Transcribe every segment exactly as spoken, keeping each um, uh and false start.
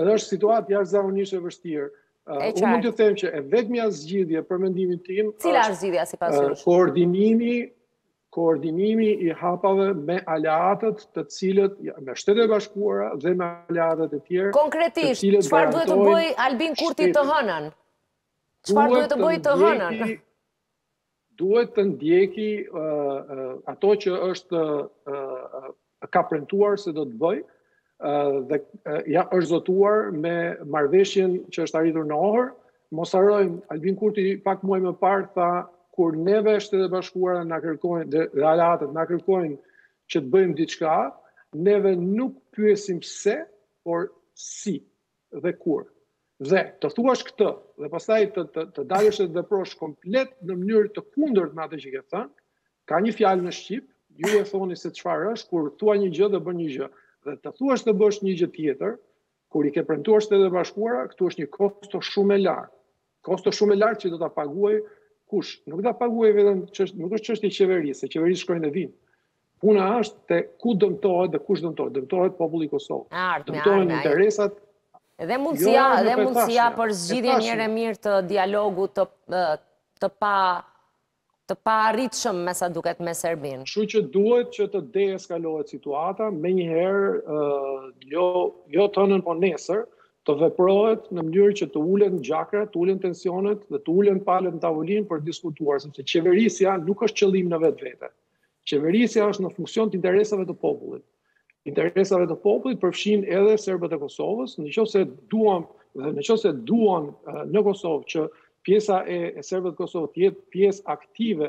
Në është situatë jashtëzakonisht e vështirë. Unë mund të them që e vetmja zgjidhje për mendimin tim është koordinimi, koordinimi i hapave me aleatët të cilët, me Shtetet e Bashkuara dhe me aleatët e tjerë. Konkretisht, çfarë duhet të bëjë Albin Kurti të hënën? Çfarë duhet të bëjë të hënën? Duhet të ndjeki ato që është ka premtuar se do të bëjë. Dhe ja është zotuar me marrëveshjen që është arritur në Ohër. Mos harrojmë, Albin Kurti pak muaj më parë tha, kur neve Shtetet e Bashkuara na kërkojnë dhe aleatët na kërkojnë që të bëjmë diçka, neve nuk pyesim pse, por si dhe kur. Dhe të thuash këtë, dhe pastaj të të të dalësh të veprosh komplet në mënyrë të kundërt me atë që ke thënë, ka një fjalë në shqip, ju e thoni se çfarë është kur thua një gjë dhe bën një gjë. Dhe të thuash të bësh një gjë tjetër, kur i ke premtuar Shtetet e Bashkuara, këtu është një kosto shumë e lartë. Kosto shumë e lartë që do ta paguaj kush? Nuk ta paguaj vetëm çështje, nuk është çështje qeverisë, se qeverisë shkojnë e vinë. Puna është te ku dëmtohet dhe kush dëmtohet, dëmtohet populli i Kosovës. Dëmtohen interesat dhe mundësia, dhe mundësia për zgjidhjen një herë mirë të dialogut të të pa të pa arritshëm me sa duket me Serbinë. Kështu që duhet që të deeskalohet situata, menjëherë jo jo tonën po nesër, të veprohet në mënyrë që të ulen gjakrat, të ulen tensionet dhe të ulen palët në tavolinë për diskutuar, sepse qeverisja nuk është qëllim në vetvete. Qeverisja është në funksion të interesave të popullit. Interesave të popullit përfshin edhe serbët e Kosovës, nëse duam, nëse duam në Kosovë që pjesa e serbëve të Kosovës të jetë pjesë aktive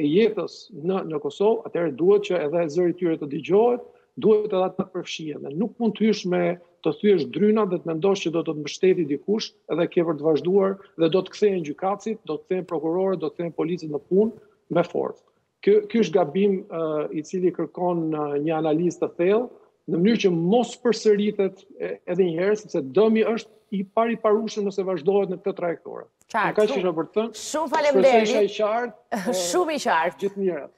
e jetës në Kosovë, atëherë duhet që edhe zëri i tyre të dëgjohet, duhet edhe ata të përfshihen. Nuk mund të hysh me të thyesh drynat dhe të mendosh që do të të mbështetëj dikush edhe ke për të vazhduar dhe do të kthehen gjykatësit, do të kthehen prokurorët, do të kthehen policët në punë me forcë. Ky është gabim i cili kërkon një analizë të thellë, në mënyrë që mos përsëritet edhe një herë, sepse dëmi është i pariparueshëm nëse vazhdohet në këtë trajektorë. Qartë. Shumë faleminderit. Shumë i qartë. Gjithë mirë.